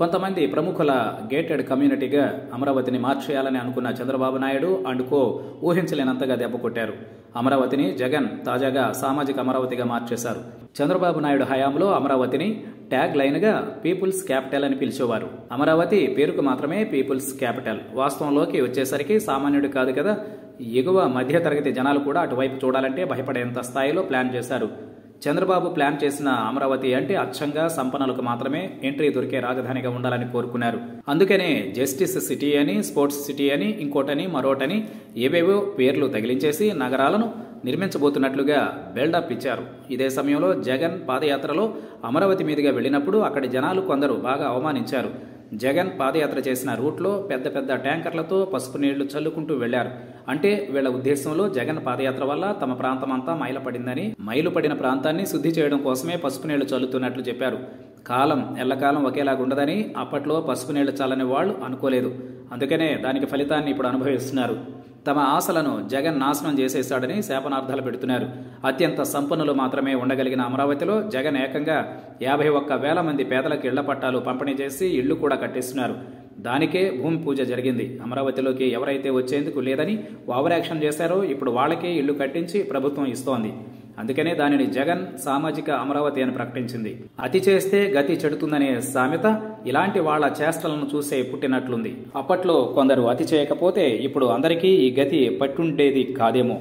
కొంతమంది ప్రముఖుల గేటెడ్ కమ్యూనిటీగా అమరావతిని మార్చేయాలని అనుకున్న చంద్రబాబు నాయుడు అండుకో ఊహించలేనంతగా దెబ్బ కొట్టారు. అమరావతిని జగన్ తాజాగా సామాజిక అమరావతిగా మార్చేశారు. చంద్రబాబు నాయుడు హయాంలో అమరావతిని ట్యాగ్ లైన్గా పీపుల్స్ క్యాపిటల్ అని పిలిచేవారు. అమరావతి పేరుకు మాత్రమే పీపుల్స్ క్యాపిటల్, వాస్తవంలోకి వచ్చేసరికి సామాన్యుడు కాదు కదా, ఎగువ మధ్యతరగతి జనాలు కూడా అటువైపు చూడాలంటే భయపడేంత స్థాయిలో ప్లాన్ చేశారు. చంద్రబాబు ప్లాన్ చేసిన అమరావతి అంటే అచ్చంగా సంపన్నులకు మాత్రమే ఎంట్రీ దొరికే రాజధానిగా ఉండాలని కోరుకున్నారు. అందుకనే జస్టిస్ సిటీ అని, స్పోర్ట్స్ సిటీ అని, ఇంకోటని మరోటని ఏవేవో పేర్లు తగిలించేసి నగరాలను నిర్మించబోతున్నట్లుగా బిల్డప్ ఇచ్చారు. ఇదే సమయంలో జగన్ పాదయాత్రలో అమరావతి మీదుగా వెళ్ళినప్పుడు అక్కడి జనాలు కొందరు బాగా అవమానించారు. జగన్ పాదయాత్ర చేసిన రూట్లో పెద్ద పెద్ద ట్యాంకర్లతో పసుపు నీళ్లు చల్లుకుంటూ వెళ్లారు. అంటే వీళ్ల ఉద్దేశంలో జగన్ పాదయాత్ర వల్ల తమ ప్రాంతమంతా మైలపడిందని, మైలుపడిన ప్రాంతాన్ని శుద్ధి చేయడం కోసమే పసుపు నీళ్లు చల్లుతున్నట్లు చెప్పారు. కాలం ఎల్లకాలం ఒకేలాగుండదని అప్పట్లో పసుపు నీళ్లు చల్లని వాళ్లు అనుకోలేదు. అందుకనే దానికి ఫలితాన్ని ఇప్పుడు అనుభవిస్తున్నారు. తమ ఆశలను జగన్ నాశనం చేసేశాడని శాపనార్థాలు పెడుతున్నారు. అత్యంత సంపన్నులు మాత్రమే ఉండగలిగిన అమరావతిలో జగన్ ఏకంగా 51,000 మంది పేదలకు ఇళ్ల పట్టాలు పంపిణీ చేసి ఇళ్లు కూడా కట్టిస్తున్నారు. దానికే భూమి పూజ జరిగింది. అమరావతిలోకి ఎవరైతే వచ్చేందుకు లేదని ఓవరాక్షన్ చేశారో ఇప్పుడు వాళ్ళకే ఇళ్లు కట్టించి ప్రభుత్వం ఇస్తోంది. అందుకనే దానిని జగన్ సామాజిక అమరావతి అని ప్రకటించింది. అతి చేస్తే గతి చెడుతుందనే సామెత ఇలాంటి వాళ్ల చేష్టలను చూసే పుట్టినట్లుంది. అప్పట్లో కొందరు అతి చేయకపోతే ఇప్పుడు అందరికీ ఈ గతి పట్టుండేది కాదేమో.